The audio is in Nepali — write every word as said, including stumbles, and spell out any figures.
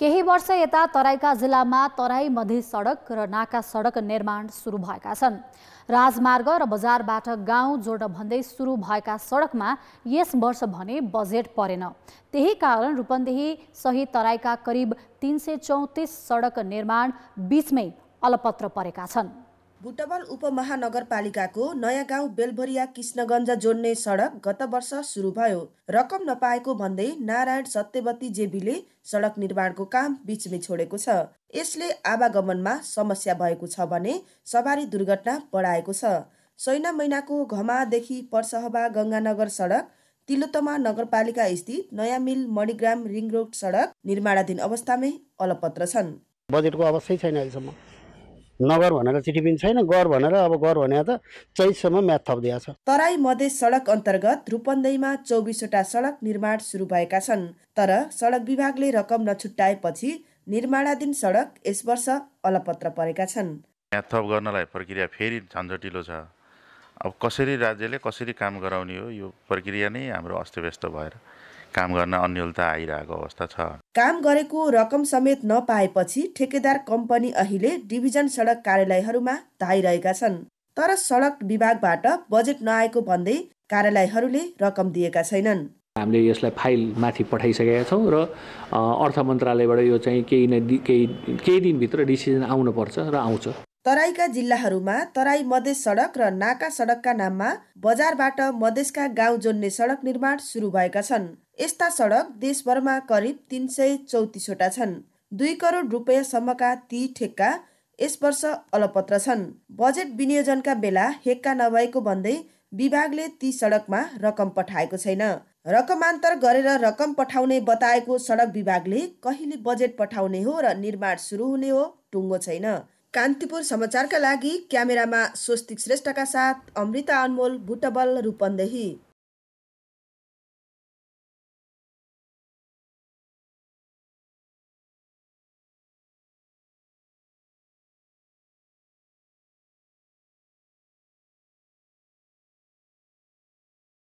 केही वर्ष यता तराईका जिल्लामा तराई मधेस सडक र नाका सडक निर्माण सुरु भएका छन्। राजमार्ग र बजारबाट गाउँ जोड्न भन्दै सुरु भएका सडकमा यस वर्ष भने बजेट परेन। त्यही कारण रुपन्देही सहित तराईका करिब तीन सय चौंतीस सडक निर्माण बीचमै अलपत्र परेका छन्। बुटवल उपमहानगरपालिकाको नयाँ गाउँ बेलभरिया कृष्णगञ्ज जोड्ने सडक गत वर्ष सुरु भयो। रकम नपाएको भन्दै नारायण सत्यवती जेबीले सडक निर्माणको काम बीचमै छोडेको छ। यसले आवागमनमा समस्या भएको छ भने सवारी दुर्घटना बढाएको छ। सैना महिनाको घमादेखि परसहवा गंगानगर सडक, तिलोतमा नगरपालिका स्थित नयाँ मिल, मणिग्राम रिङ रोड सडक निर्माणाधीन अवस्थामै अलपत्र छन्। बजेटको अवस्था छैन अहिलेसम्म। नगर भनेर चिठी पनि छैन, गर भनेर अब गर भने त चैतसम्म म्याथ थप्दिया छ। तराई मधेस सडक अन्तर्गत रुपन्देहीमा चौबीसवटा सडक निर्माण सुरु भएका छन्, तर सडक विभागले रकम नछुट्याएपछि निर्माणाधीन सडक यस वर्ष अलपत्र परेका छन्। म्याथ थप गर्नलाई प्रक्रिया फेरि झन्झटिलो छ। अब कसरी राज्यले कसरी काम गराउने हो, यो प्रक्रिया नै हाम्रो अस्तव्यस्त भएर काम गर्न अन्यलता आइरहेको अवस्था छ। काम गरेको रकम समेत नपाएपछि ठेकेदार कम्पनी अहिले डिभिजन सडक कार्यालयहरूमा धाइरहेका छन्, तर सडक विभागबाट बजेट नआएको भन्दै कार्यालयहरूले रकम दिएका छैनन्। हामीले यसलाई फाइल माथि पठाइसकेका छौँ र अर्थ मन्त्रालयबाट यो चाहिँ केही न केही केही दिनभित्र डिसिजन आउनुपर्छ र आउँछ। तराईका जिल्लाहरूमा तराई मधेस सडक र नाका सडकका नाममा बजारबाट मधेसका गाउँ जोड्ने सडक निर्माण सुरु भएका छन्। यस्ता सडक देशभरमा करिब तीन सय चौतिसवटा छन्। दुई करोड रुपियाँसम्मका ती ठेक्का यस वर्ष अलपत्र छन्। बजेट विनियोजनका बेला हेक्का नभएको भन्दै विभागले ती सडकमा रकम पठाएको छैन। रकमान्तर गरेर रकम पठाउने बताएको सडक विभागले कहिले बजेट पठाउने हो र निर्माण सुरु हुने हो टुङ्गो छैन। कान्तिपुर समाचारका लागि क्यामेरामा स्वस्तिक श्रेष्ठका साथ अमृता अनमोल, बुटवल, रूपन्देही।